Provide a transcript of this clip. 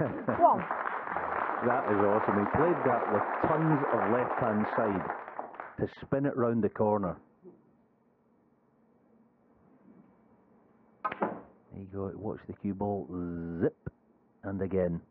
Wow. That is awesome. He played that with tons of left-hand side to spin it round the corner. There you go. Watch the cue ball. Zip. And again.